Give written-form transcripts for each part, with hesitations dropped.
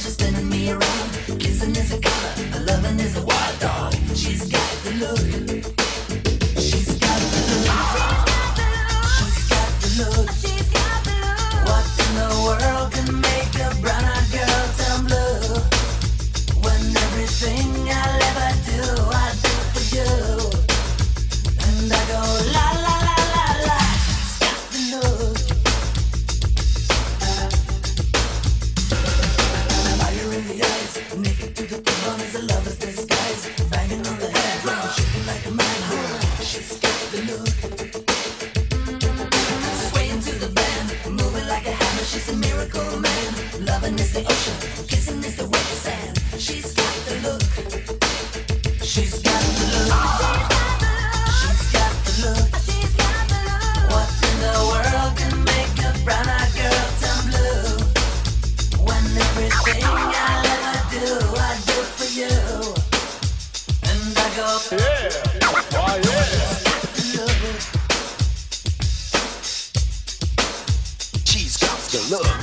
just spinning me around. Kissing is a color, but loving is a wild dog. She's got the look. She's got the look. She's got the look. She's got the look. What in the world can make a brown-eyed girl turn blue? When everything I'll ever do, I do for you. And I go la la la la la. She's got the look. Naked to the bone is a lover's disguise. Banging on the head, round, shaking like a manhole. She's got the look. Swaying to the band, moving like a hammer. She's a miracle man. Loving is the ocean, kissing is the wet sand. She's got the look. She's got the look. She's got the look. She's got the look. What in the world can make a brown-eyed girl turn blue? When everything I love. I do for you, and I go, yeah, why, yeah. She's got the look. All right.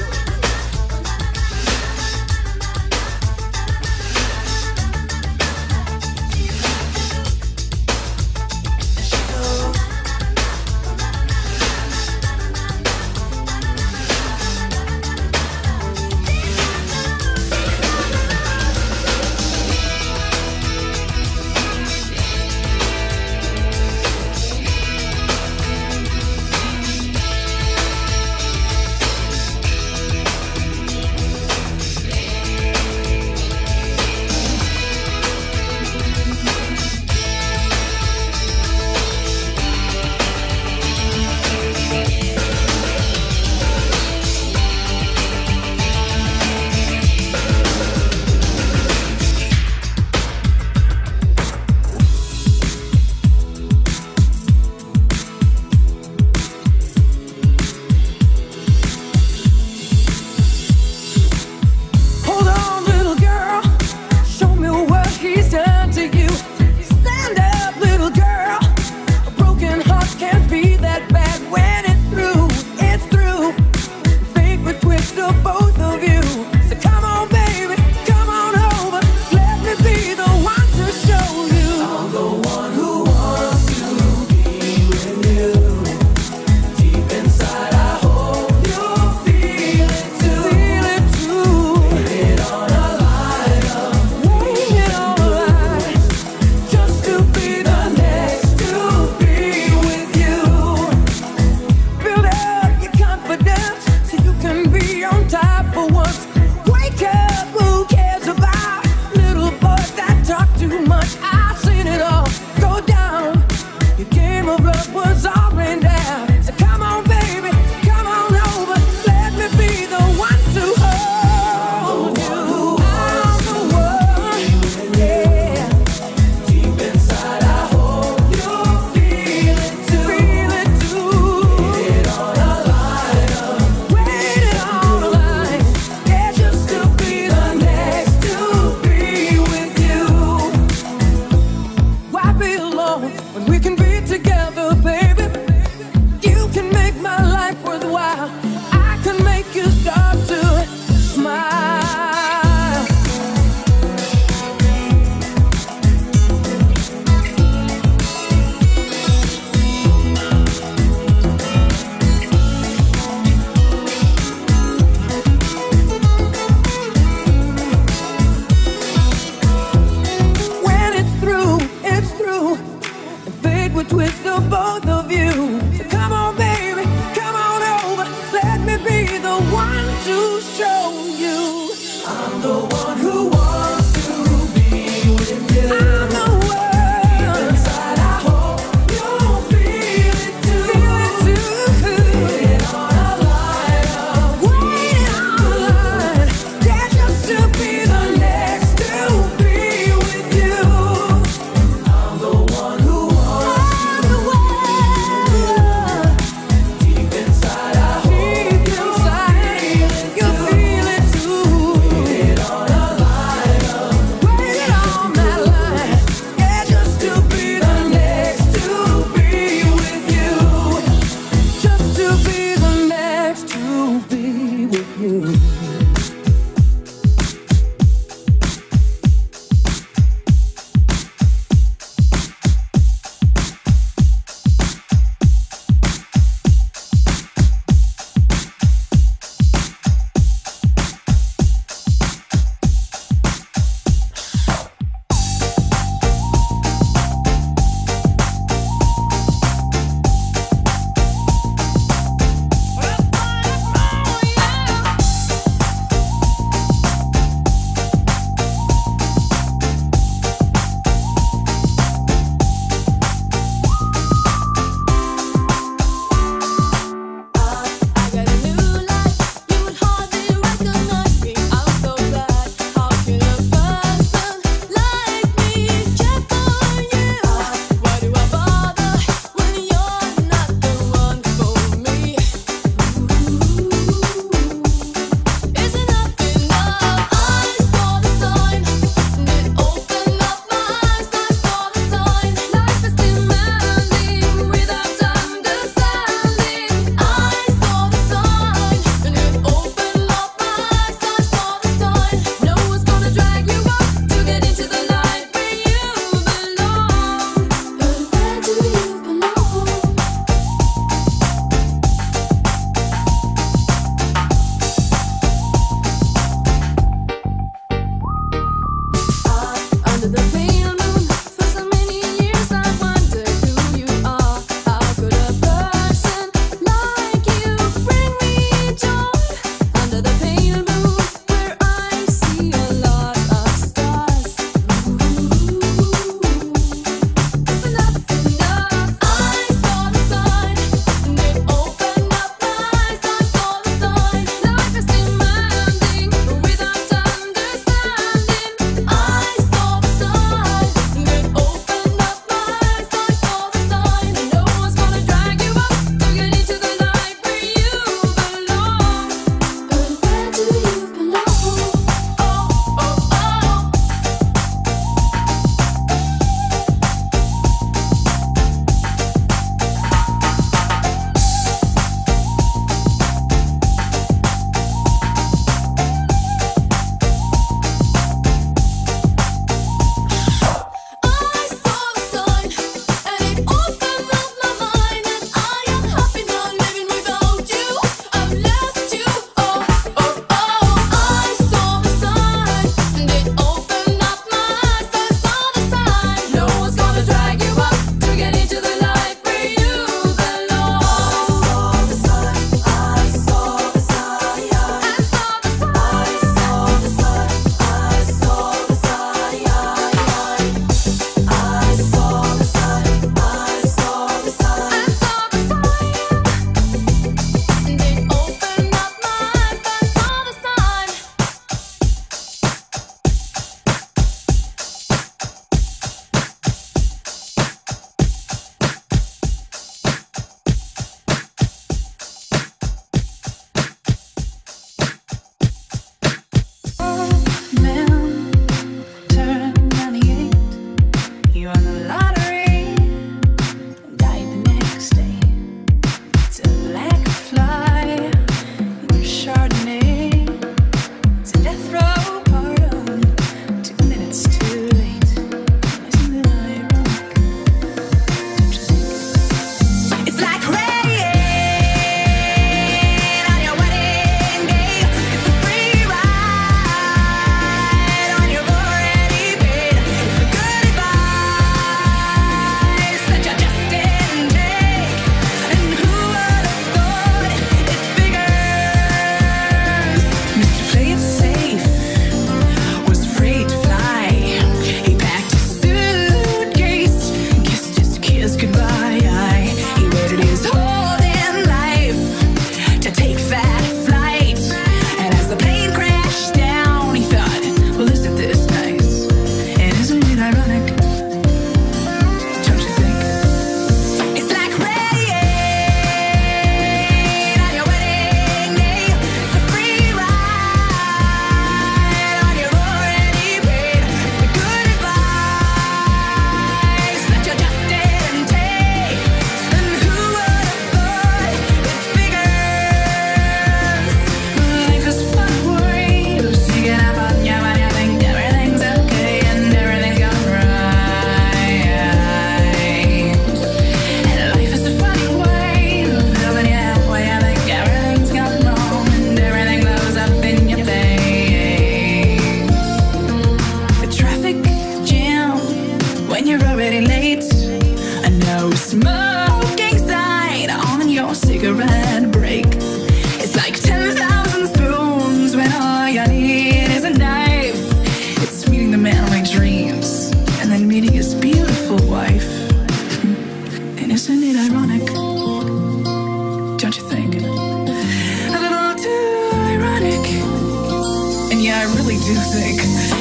I really do think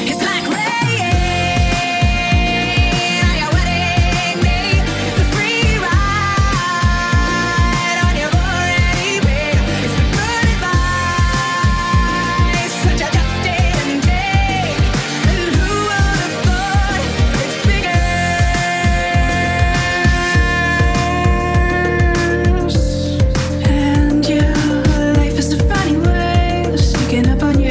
it's like rain on your wedding day. It's a free ride on your morning babe. It's the good advice, such a dusty and take. And who would have thought it's figures. And your life is a funny way of sneaking up on you.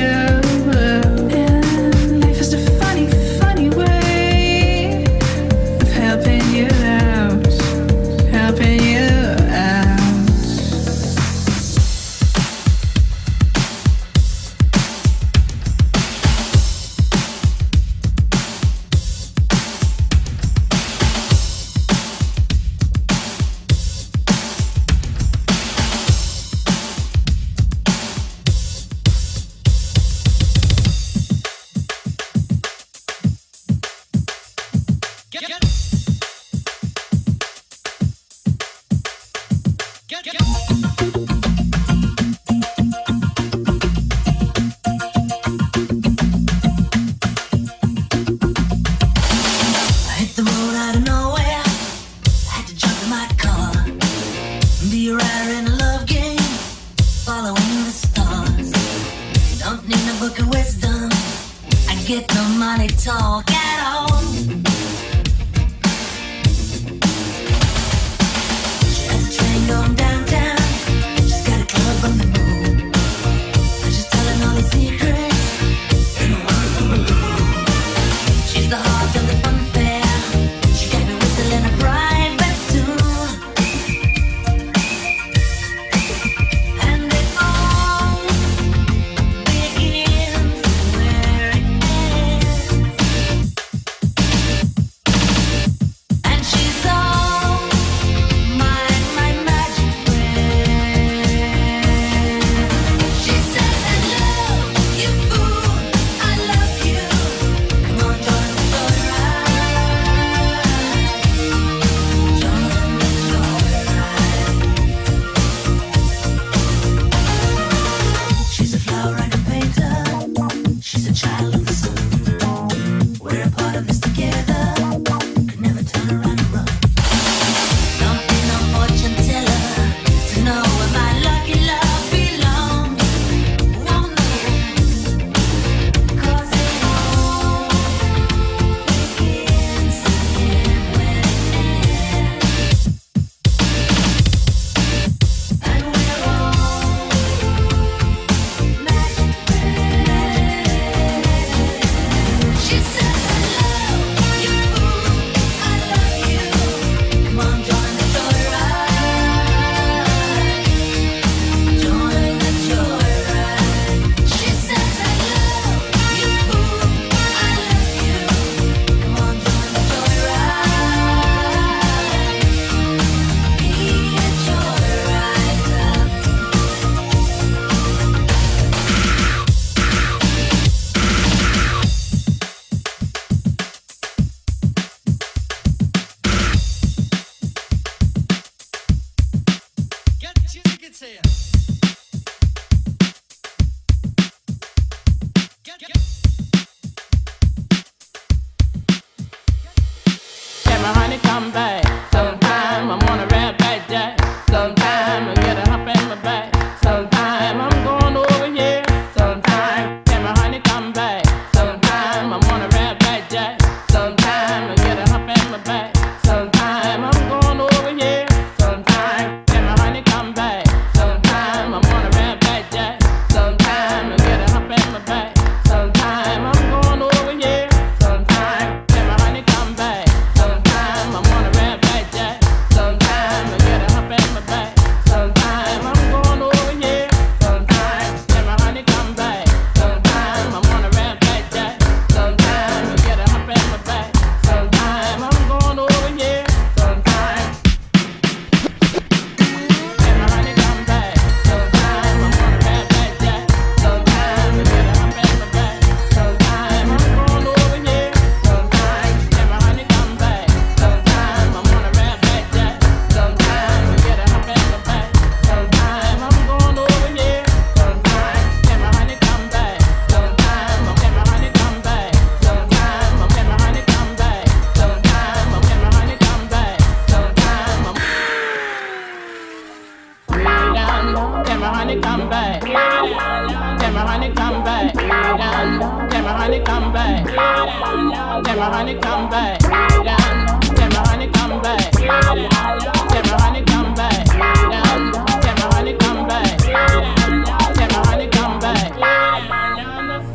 Then my honey come back. Then my honey come back. Then my honey come back. Then my honey come back. Then my honey come back. Then my honey come back.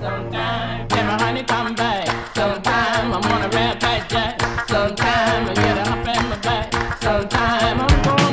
Sometimes then my honey come back. Sometimes I'm on a red patch jack. Sometimes I get up in my back. Sometimes I'm going.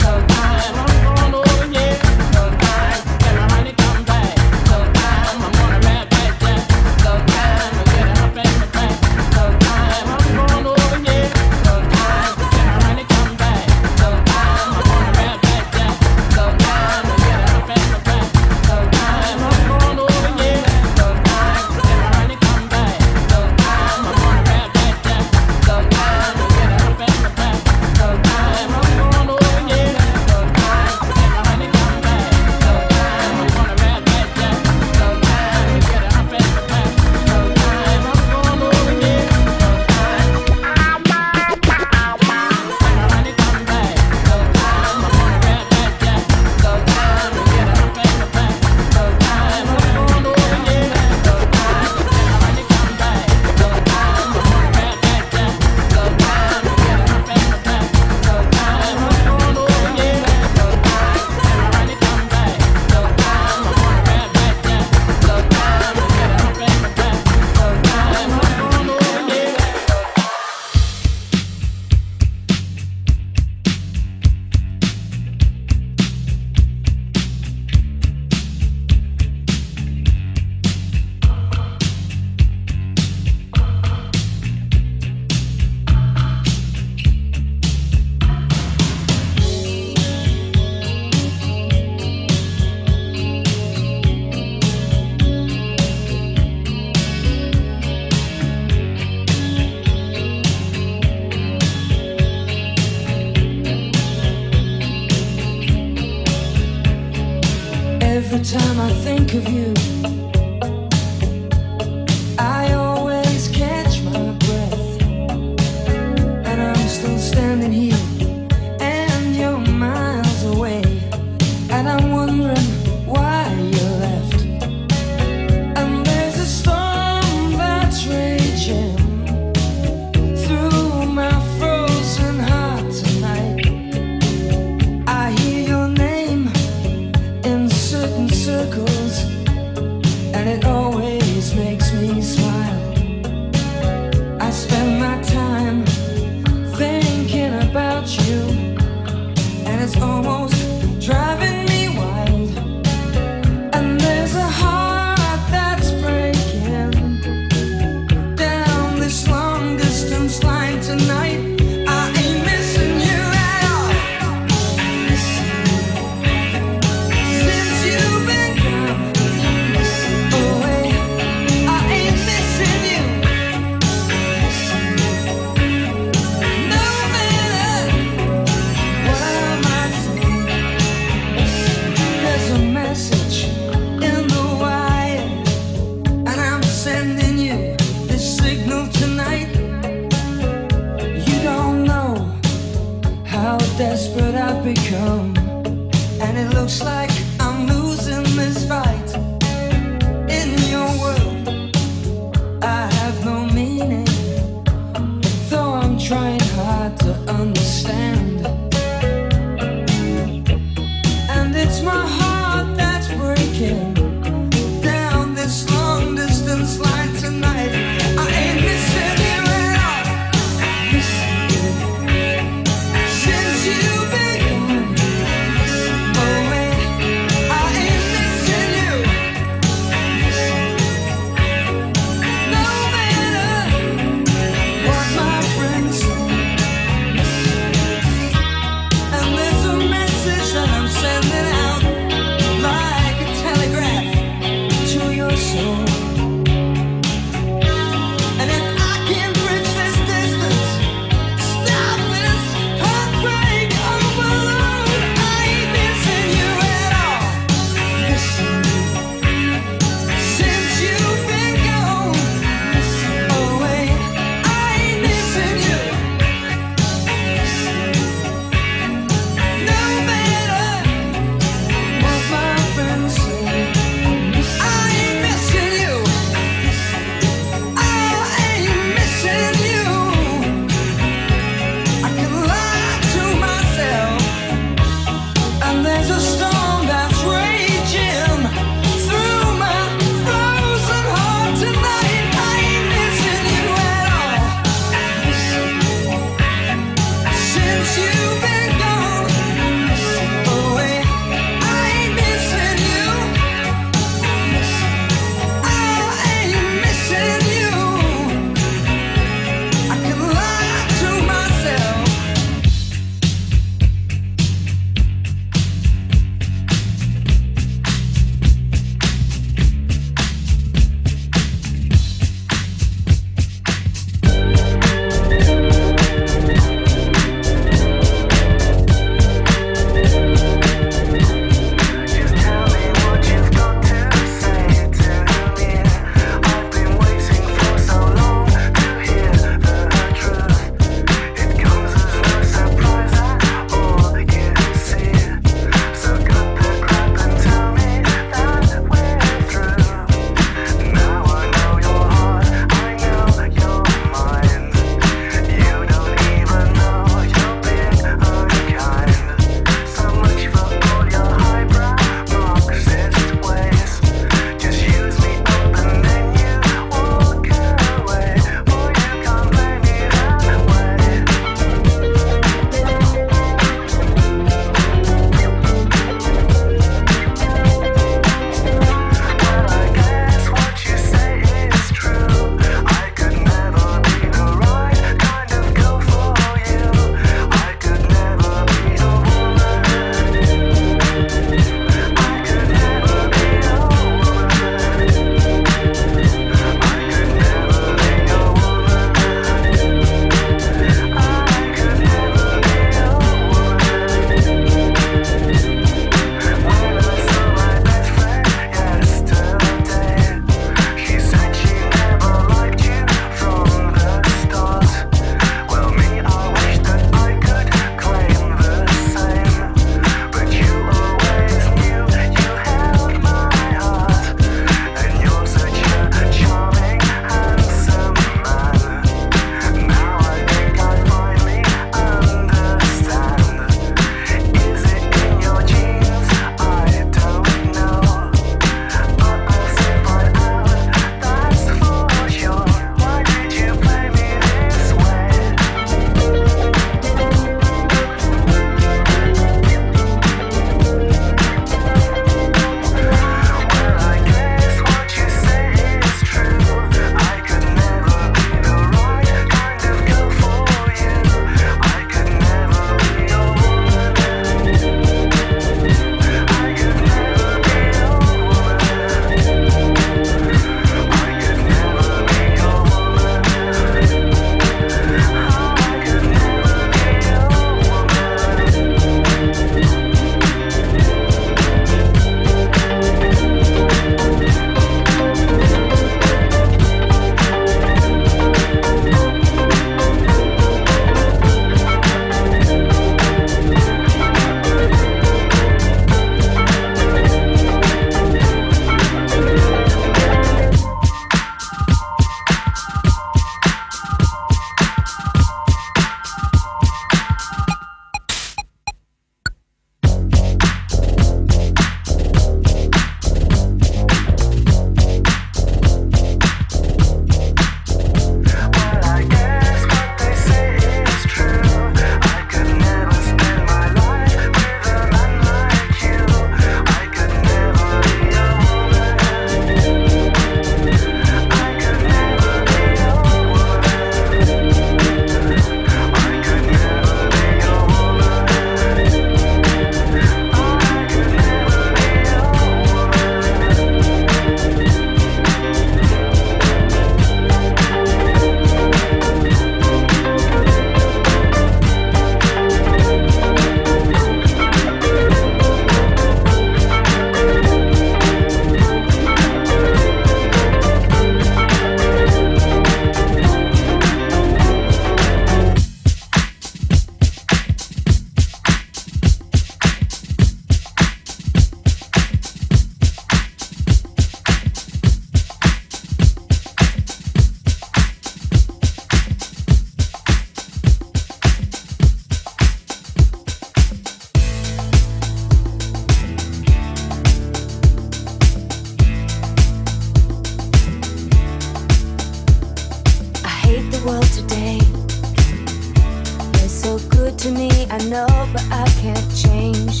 I can't change.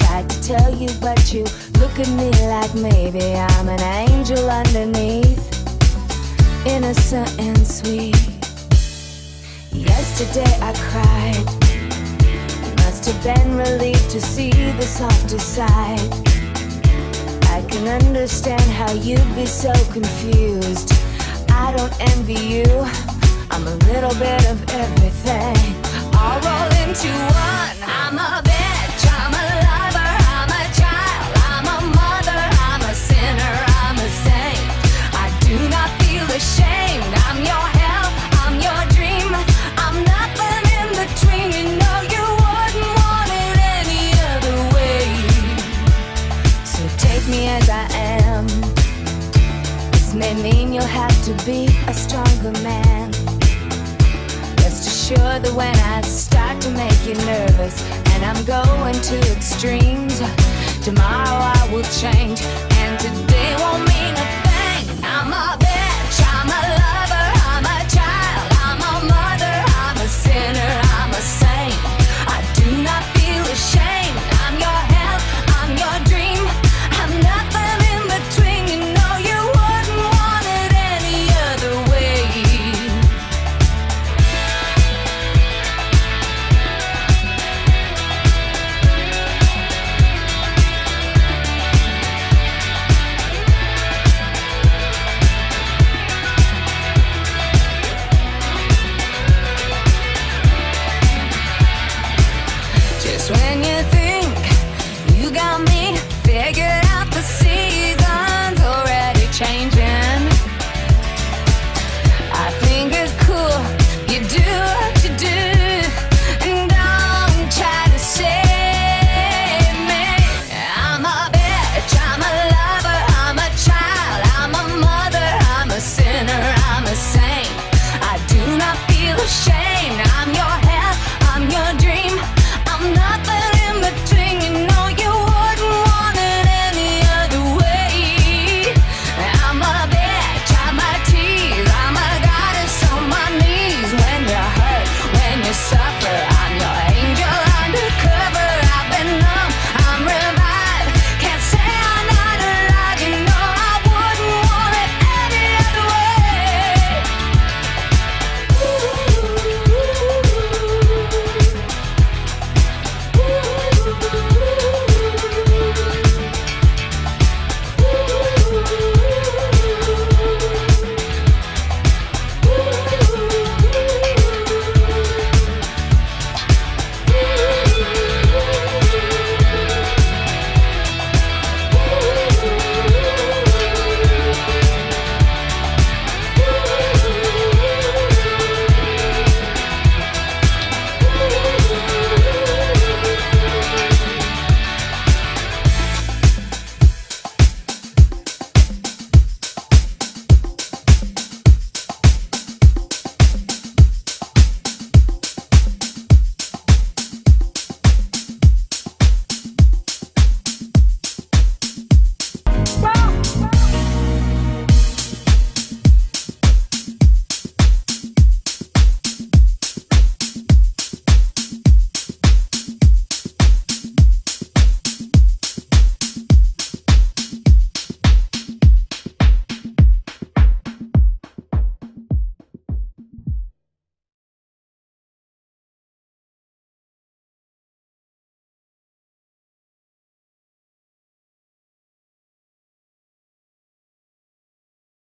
Tried to tell you, but you look at me like maybe I'm an angel underneath, innocent and sweet. Yesterday I cried, must have been relieved to see the softer side. I can understand how you'd be so confused. I don't envy you, I'm a little bit of everything, all rolled into one. I'm a bitch, I'm a lover, I'm a child, I'm a mother, I'm a sinner, I'm a saint. I do not feel ashamed, I'm your hell, I'm your dream, I'm nothing in between. You know you wouldn't want it any other way. So take me as I am. This may mean you'll have to be a stronger man. Sure that when I start to make you nervous and I'm going to extremes, tomorrow I will change and today won't mean a thing. I'm a bitch, I'm a lover, I'm a child, I'm a mother, I'm a sinner, I'm a saint. I do not feel ashamed, I'm your hell, I'm your dream, I'm nothing in between. You know you wouldn't want it any other way. When you think you got me figured out, the seasons already changed.